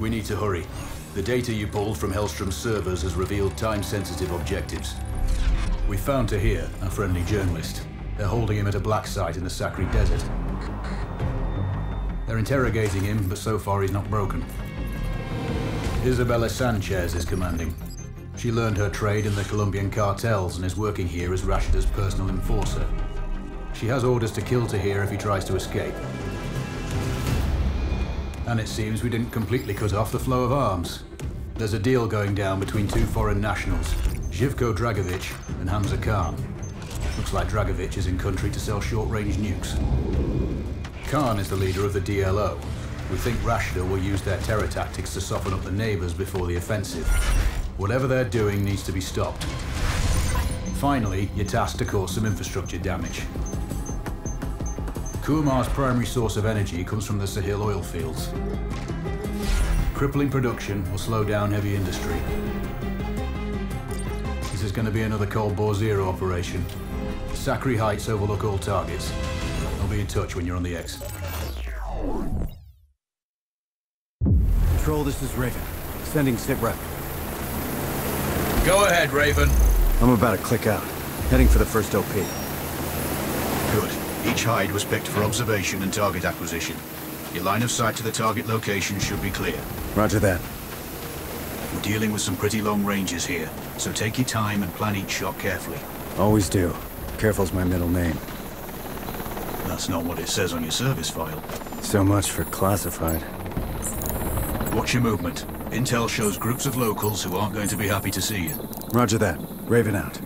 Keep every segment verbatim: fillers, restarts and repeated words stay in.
We need to hurry. The data you pulled from Hellstrom's servers has revealed time-sensitive objectives. We found Tahir, a friendly journalist. They're holding him at a black site in the Sacri Desert. They're interrogating him, but so far he's not broken. Isabella Sanchez is commanding. She learned her trade in the Colombian cartels and is working here as Rashida's personal enforcer. She has orders to kill Tahir if he tries to escape. And it seems we didn't completely cut off the flow of arms. There's a deal going down between two foreign nationals, Zhivko Dragovic and Hamza Khan. Looks like Dragovic is in country to sell short-range nukes. Khan is the leader of the D L O. We think Rashida will use their terror tactics to soften up the neighbors before the offensive. Whatever they're doing needs to be stopped. Finally, you're tasked to cause some infrastructure damage. Kumar's primary source of energy comes from the Sahil oil fields. Crippling production will slow down heavy industry. This is going to be another Cold War Zero operation. Sacri Heights overlook all targets. I'll be in touch when you're on the X. Control, this is Raven. Sending sit-rep. Go ahead, Raven. I'm about to click out. Heading for the first O P. Good. Each hide was picked for observation and target acquisition. Your line of sight to the target location should be clear. Roger that. We're dealing with some pretty long ranges here, so take your time and plan each shot carefully. Always do. Careful's my middle name. That's not what it says on your service file. So much for classified. Watch your movement. Intel shows groups of locals who aren't going to be happy to see you. Roger that. Raven out.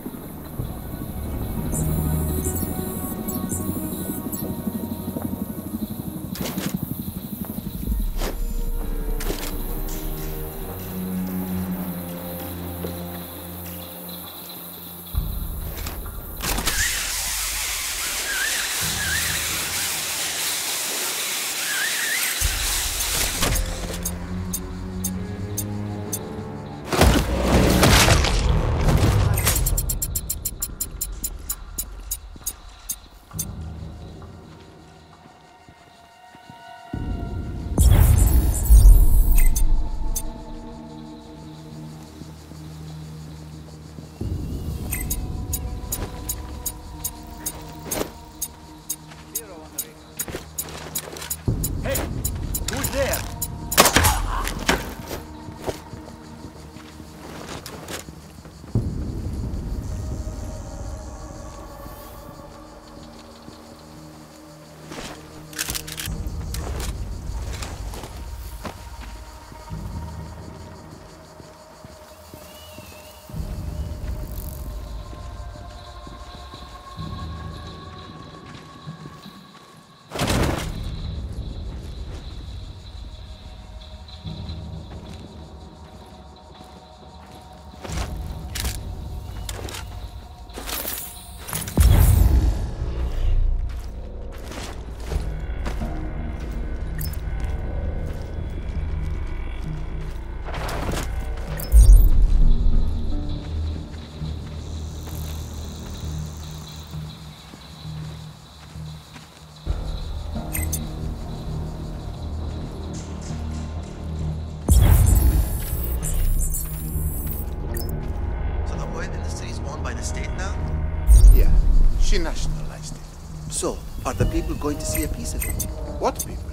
Going to see a piece of it. What people?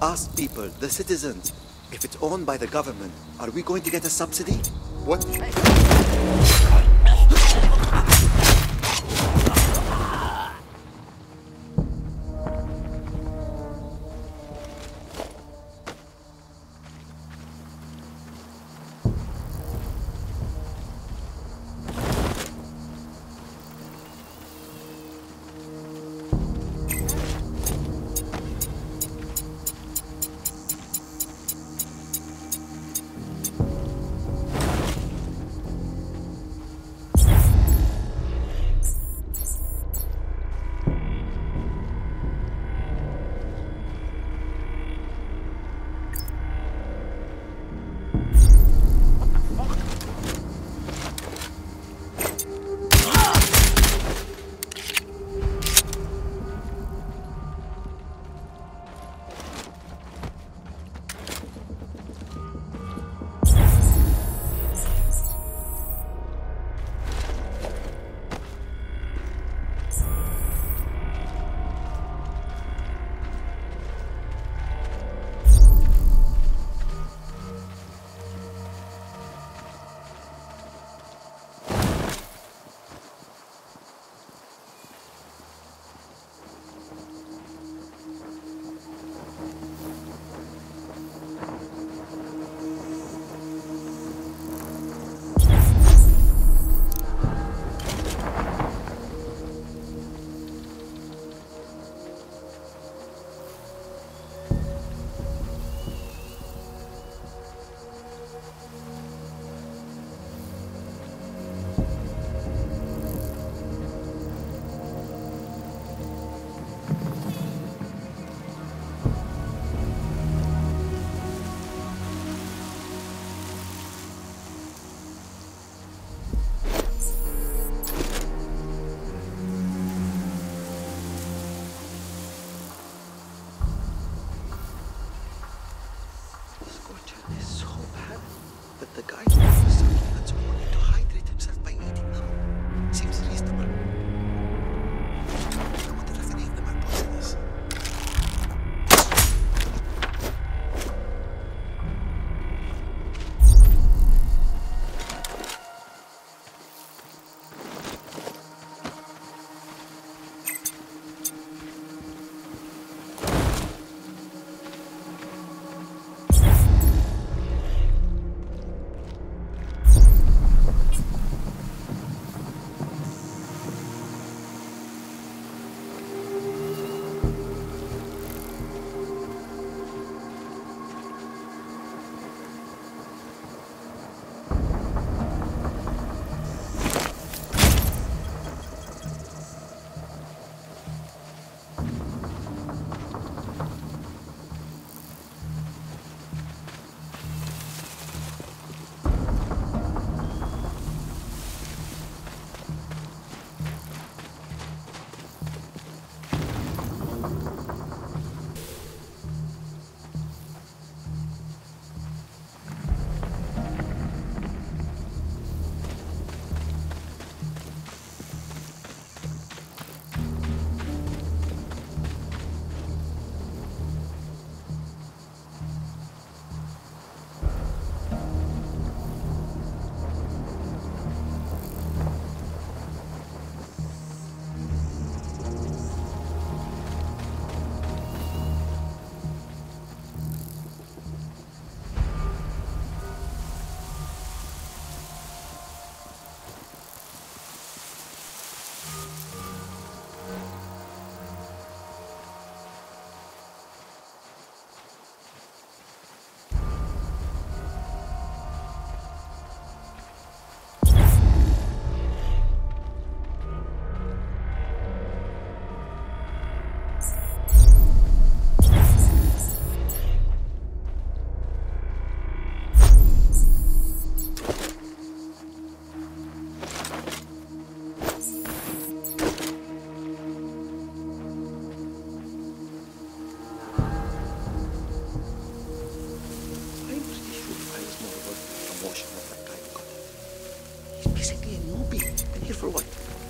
Us people, the citizens. If it's owned by the government, are we going to get a subsidy? What?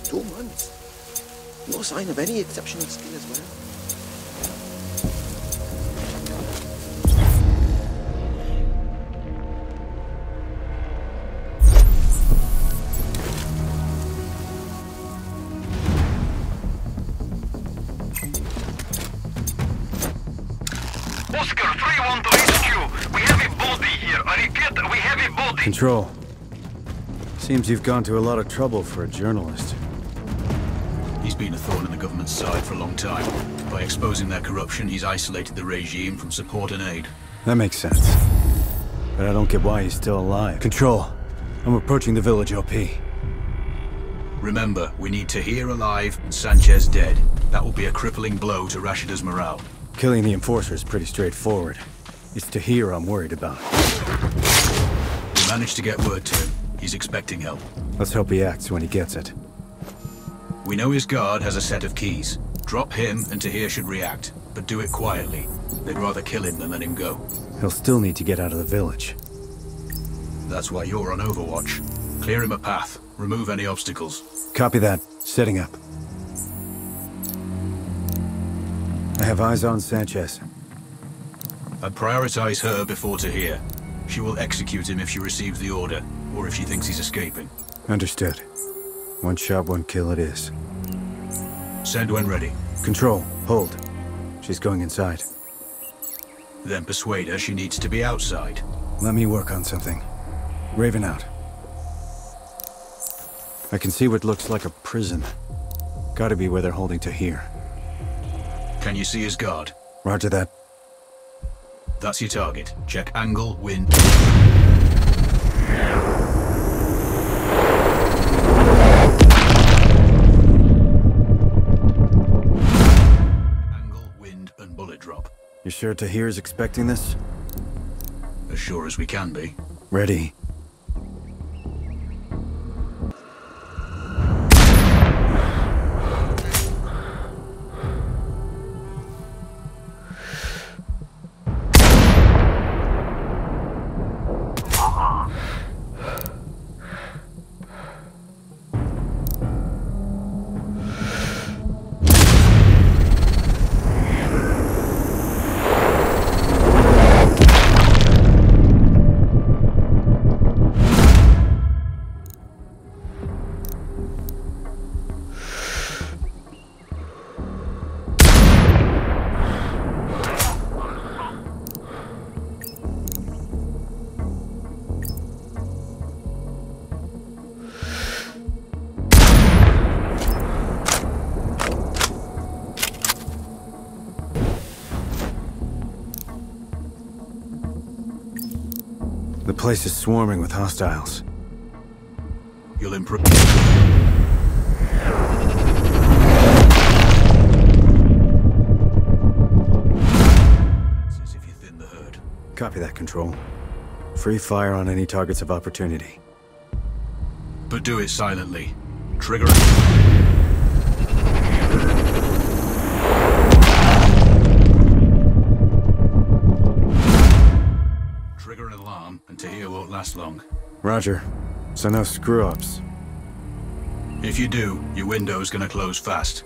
Two months. No sign of any exceptional skill as well. Oscar three twelve H Q, we have a body here. I repeat, we have a body. Control. Seems you've gone to a lot of trouble for a journalist. He's been a thorn in the government's side for a long time. By exposing their corruption, he's isolated the regime from support and aid. That makes sense. But I don't get why he's still alive. Control, I'm approaching the village O P. Remember, we need Tahir alive and Sanchez dead. That will be a crippling blow to Rashida's morale. Killing the enforcer is pretty straightforward. It's Tahir I'm worried about. We managed to get word to him. He's expecting help. Let's hope he acts when he gets it. We know his guard has a set of keys. Drop him and Tahir should react, but do it quietly. They'd rather kill him than let him go. He'll still need to get out of the village. That's why you're on overwatch. Clear him a path. Remove any obstacles. Copy that. Setting up. I have eyes on Sanchez. I prioritize her before Tahir. She will execute him if she receives the order, or if she thinks he's escaping. Understood. One shot, one kill it is. Send when ready. Control, hold. She's going inside. Then persuade her she needs to be outside. Let me work on something. Raven out. I can see what looks like a prison. Gotta be where they're holding Tahir. Can you see his guard? Roger that. That's your target. Check angle, wind. You sure Tahir is expecting this? As sure as we can be. Ready. The place is swarming with hostiles. You'll improve. If you thin the herd. Copy that, Control. Free fire on any targets of opportunity. But do it silently. Trigger. Last long. Roger. So no screw-ups. If you do, your window's gonna close fast.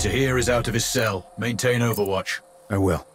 Tahir is out of his cell. Maintain overwatch. I will.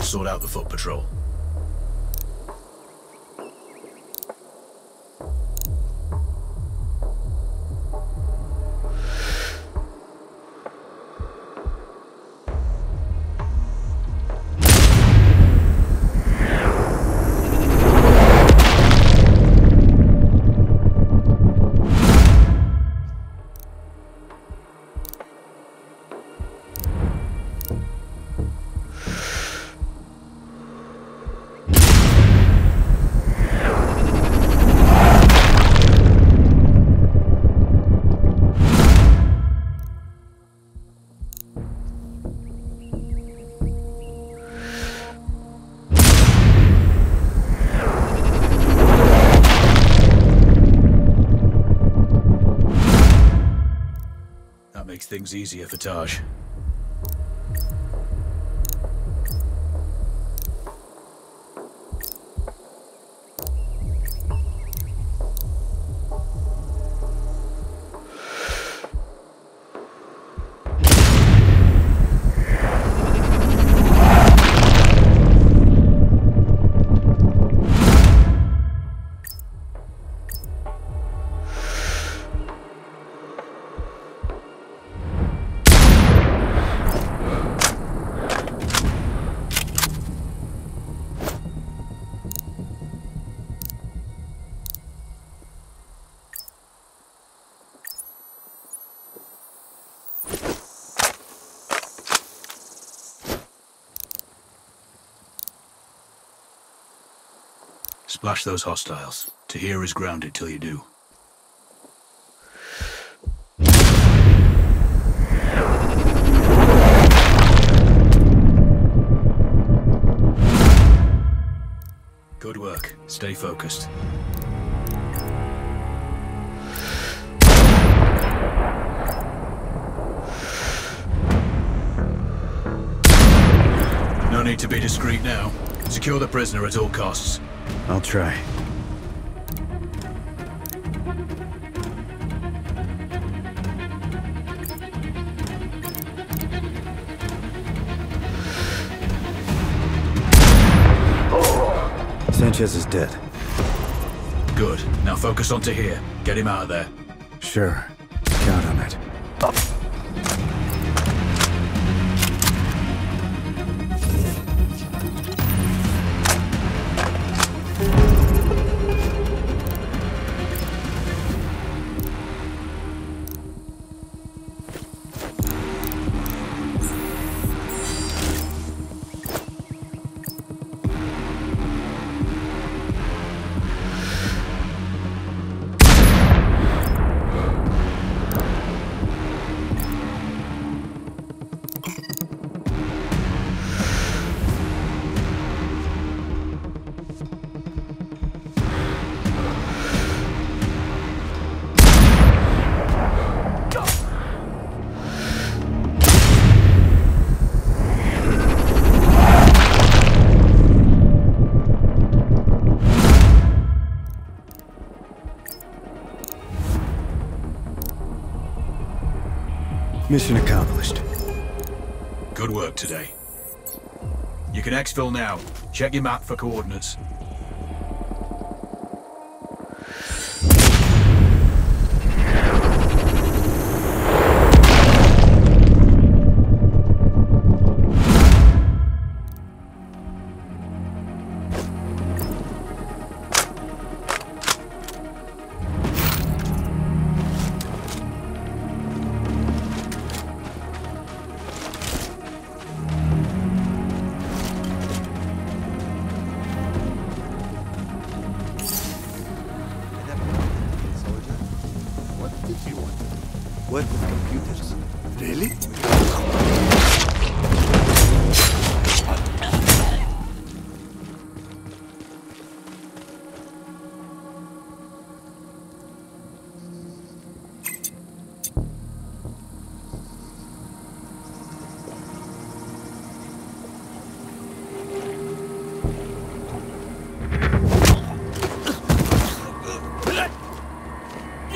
Sort out the foot patrol. things easier for Taj. Splash those hostiles. Tahir is grounded till you do. Good work. Stay focused. No need to be discreet now. Secure the prisoner at all costs. I'll try. Sanchez is dead. Good. Now focus on Tahir. Get him out of there. Sure. Count on it. Mission accomplished. Good work today. You can exfil now. Check your map for coordinates.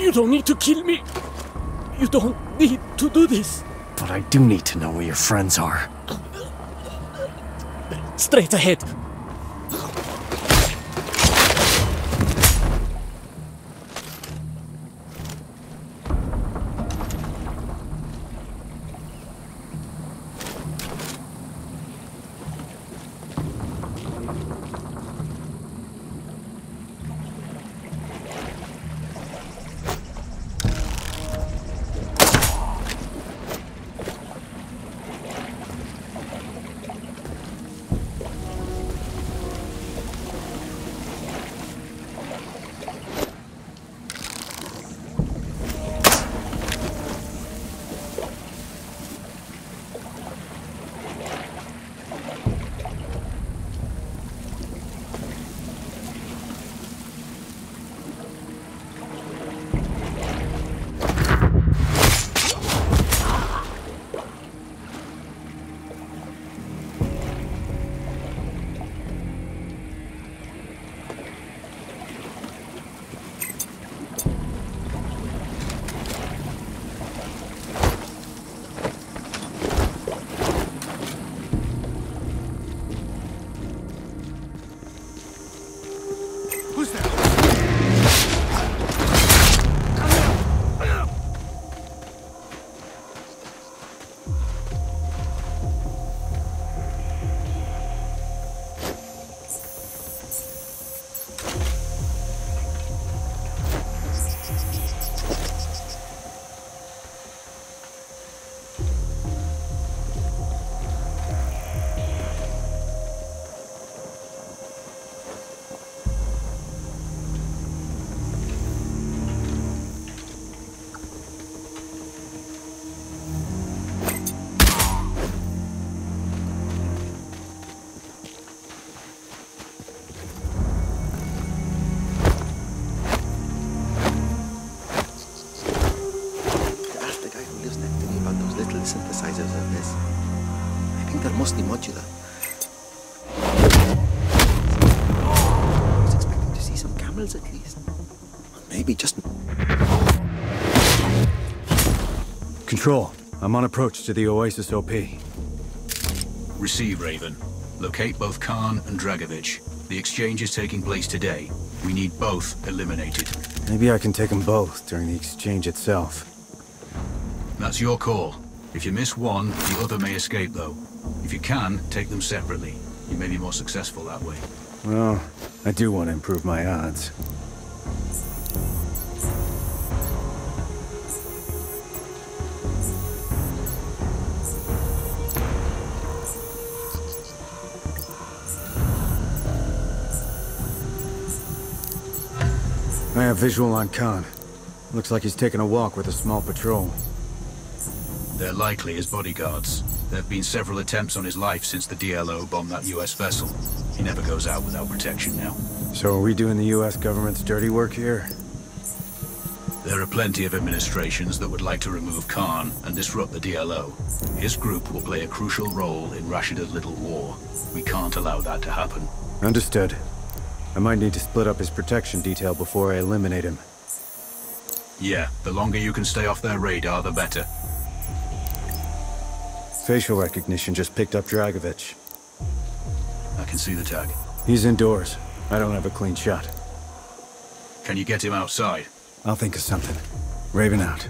You don't need to kill me. You don't need to do this. But I do need to know where your friends are. Straight ahead. Who's there? Control, I'm on approach to the Oasis O P. Receive, Raven. Locate both Khan and Dragovic. The exchange is taking place today. We need both eliminated. Maybe I can take them both during the exchange itself. That's your call. If you miss one, the other may escape, though. If you can, take them separately. You may be more successful that way. Well, I do want to improve my odds. I have visual on Khan. Looks like he's taking a walk with a small patrol. They're likely his bodyguards. There have been several attempts on his life since the D L O bombed that U S vessel. He never goes out without protection now. So are we doing the U S government's dirty work here? There are plenty of administrations that would like to remove Khan and disrupt the D L O. His group will play a crucial role in Rashida's little war. We can't allow that to happen. Understood. I might need to split up his protection detail before I eliminate him. Yeah, the longer you can stay off their radar, the better. Facial recognition just picked up Dragovic. I can see the tag. He's indoors. I don't have a clean shot. Can you get him outside? I'll think of something. Raven out.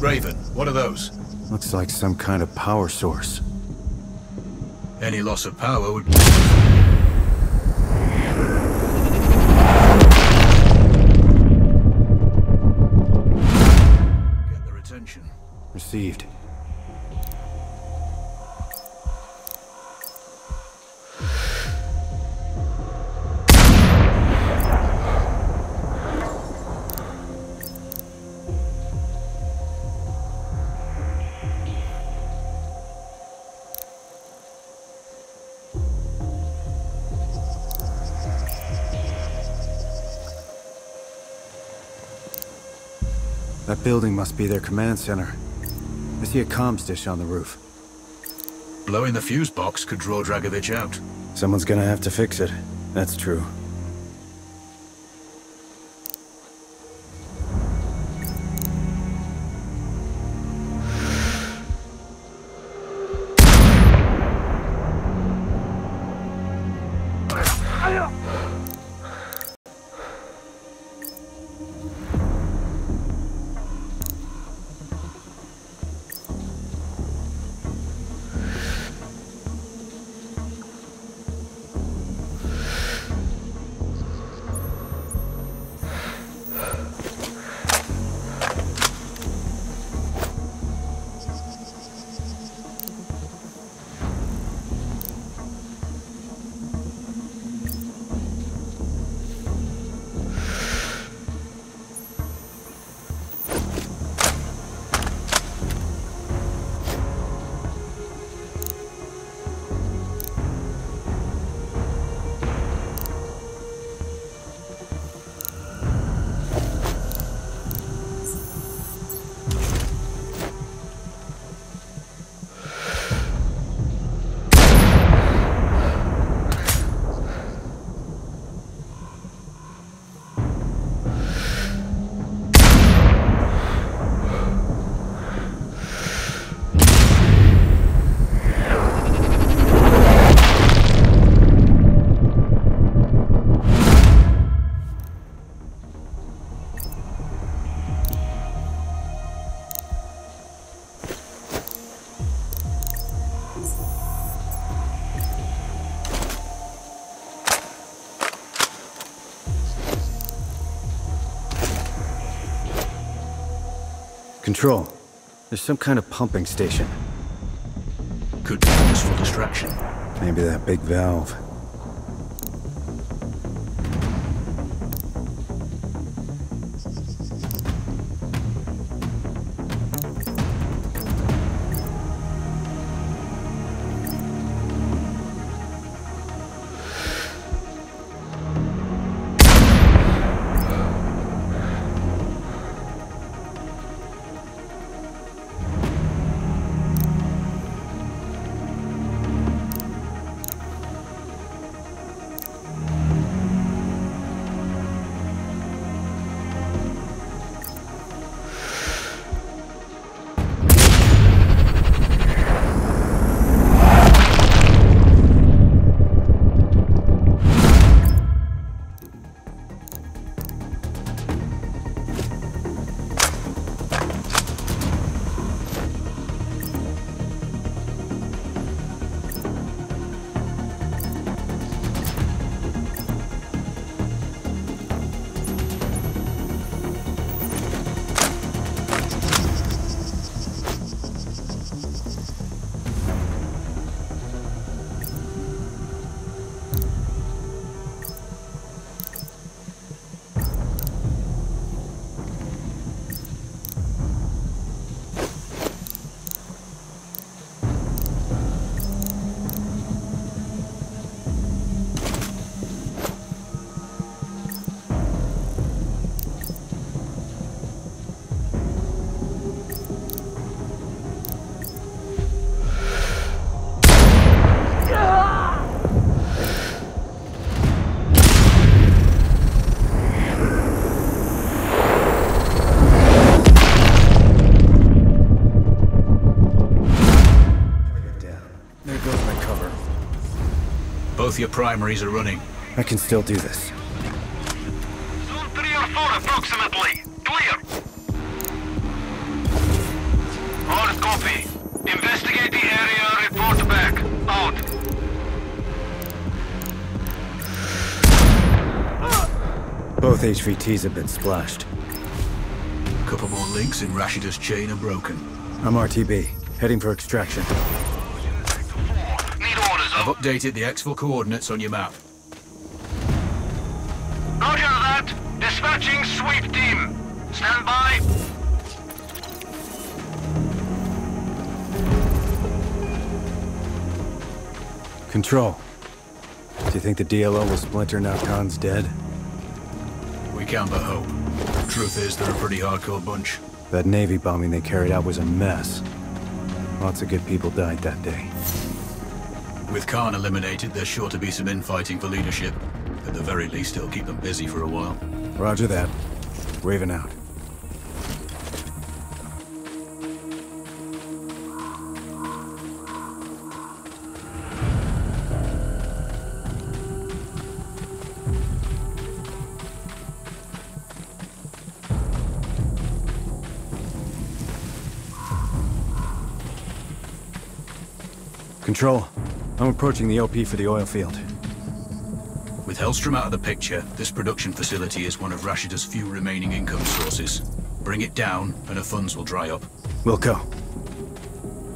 Raven, what are those? Looks like some kind of power source. Any loss of power would... Get their attention. Received. That building must be their command center. I see a comms dish on the roof. Blowing the fuse box could draw Dragovic out. Someone's gonna have to fix it. That's true. Control. There's some kind of pumping station. Could be useful distraction. Maybe that big valve. Both your primaries are running. I can still do this. Zone three or four approximately. Clear. Hard copy. Investigate the area, report back. Out. Both H V Ts have been splashed. A couple more links in Rashida's chain are broken. I'm R T B, heading for extraction. I've updated the exfil coordinates on your map. Roger that! Dispatching sweep team! Stand by! Control. Do you think the D L O will splinter now Khan's dead? We can but hope. Truth is, they're a pretty hardcore bunch. That Navy bombing they carried out was a mess. Lots of good people died that day. With Khan eliminated, there's sure to be some infighting for leadership. At the very least, it'll keep them busy for a while. Roger that. Raven out. Control, I'm approaching the O P for the oil field. With Hellstrom out of the picture, this production facility is one of Rashida's few remaining income sources. Bring it down, and her funds will dry up. We'll go.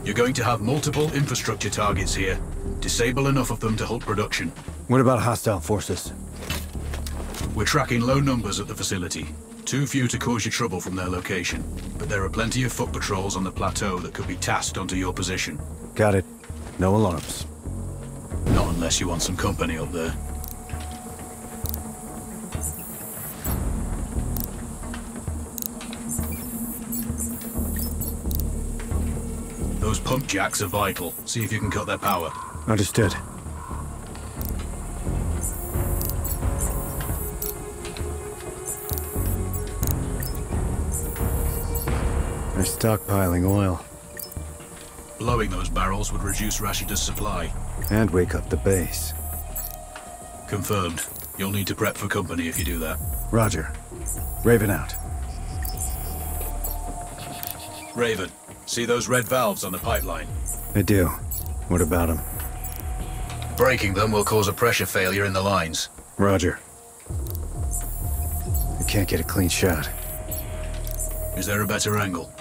You're going to have multiple infrastructure targets here. Disable enough of them to halt production. What about hostile forces? We're tracking low numbers at the facility. Too few to cause you trouble from their location. But there are plenty of foot patrols on the plateau that could be tasked onto your position. Got it. No alarms. Not unless you want some company up there. Those pump jacks are vital. See if you can cut their power. Understood. They're stockpiling oil. Blowing those barrels would reduce Rashida's supply. And wake up the base. Confirmed. You'll need to prep for company if you do that. Roger. Raven out. Raven, see those red valves on the pipeline? I do. What about them? Breaking them will cause a pressure failure in the lines. Roger. I can't get a clean shot. Is there a better angle?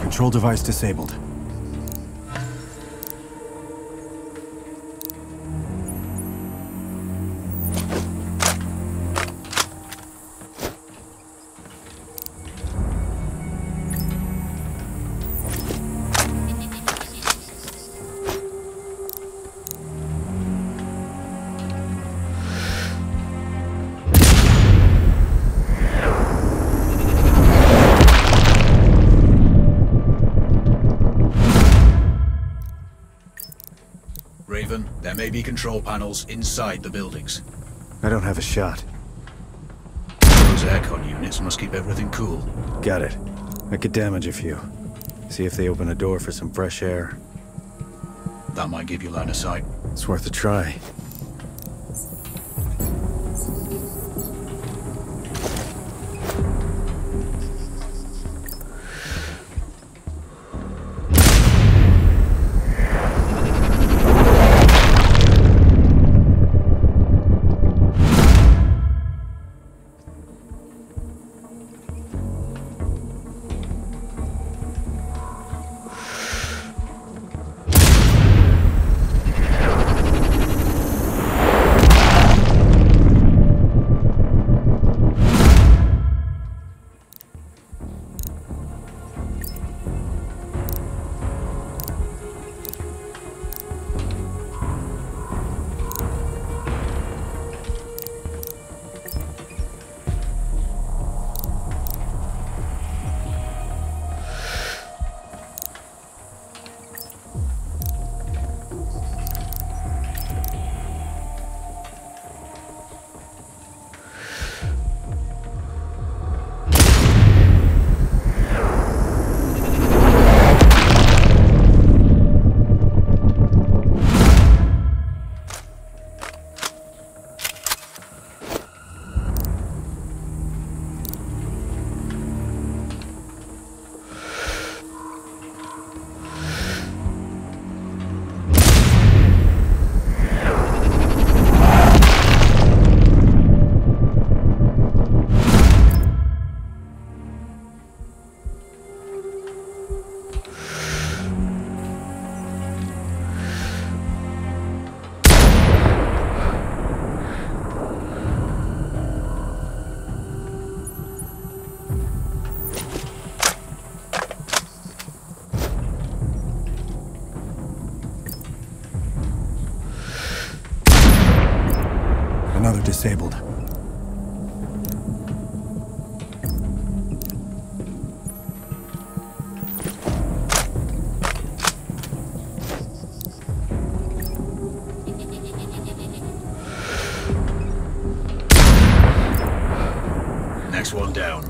Control device disabled. There may be control panels inside the buildings. I don't have a shot. Those aircon units must keep everything cool. Got it. I could damage a few. See if they open a door for some fresh air. That might give you line of sight. It's worth a try. Disabled. Next one down.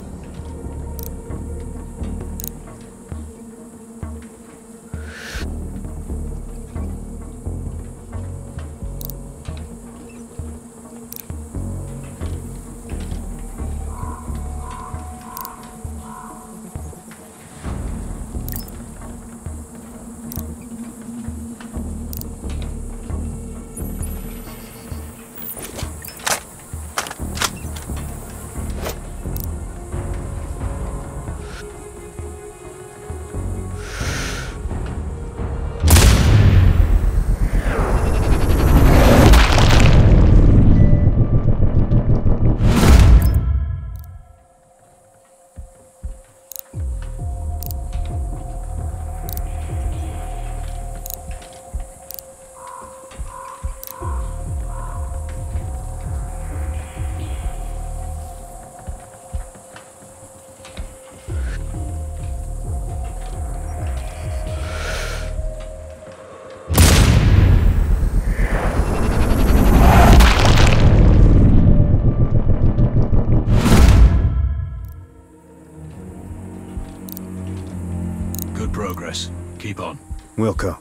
Progress. Keep on. Wilco.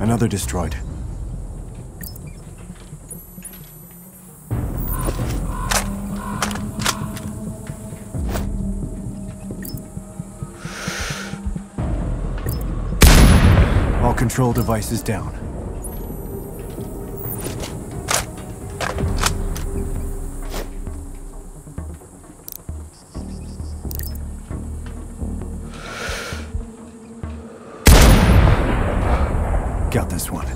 Another destroyed. Control devices down. Got this one.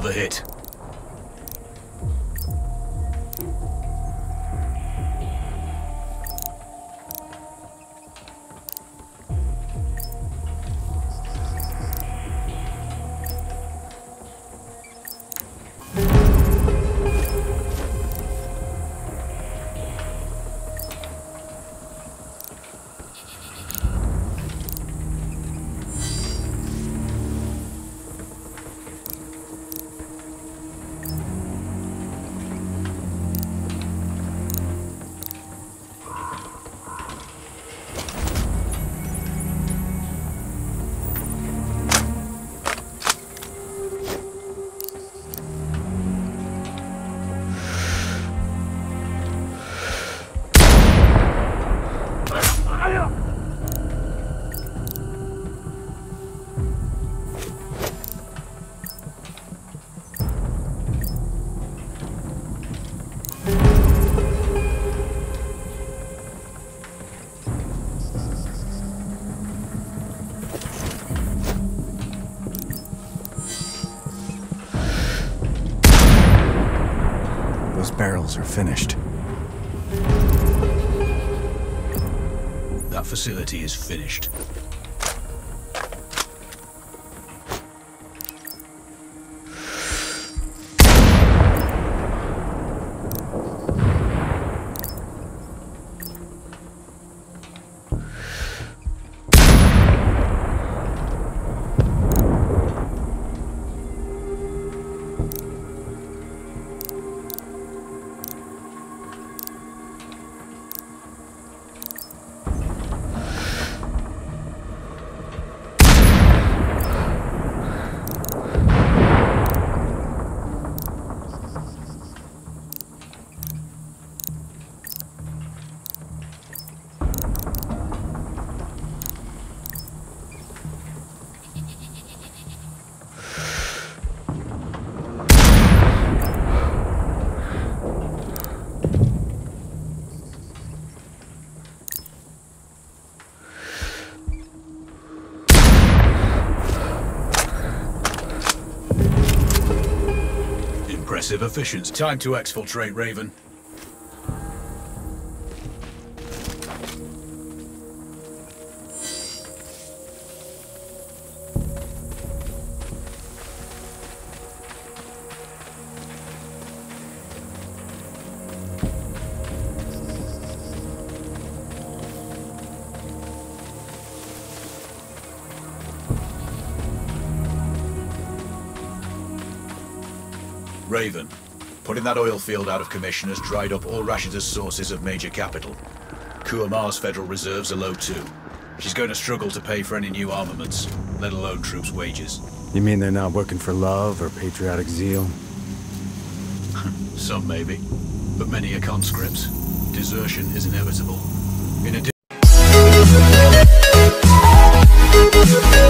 another hit. Barrels are finished. That facility is finished. Efficiency. Time to exfiltrate, Raven. Raven, putting that oil field out of commission has dried up all Rashida's sources of major capital. Kuamar's federal reserves are low too. She's going to struggle to pay for any new armaments, let alone troops' wages. You mean they're not working for love or patriotic zeal? Some maybe, but many are conscripts. Desertion is inevitable. In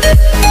addition...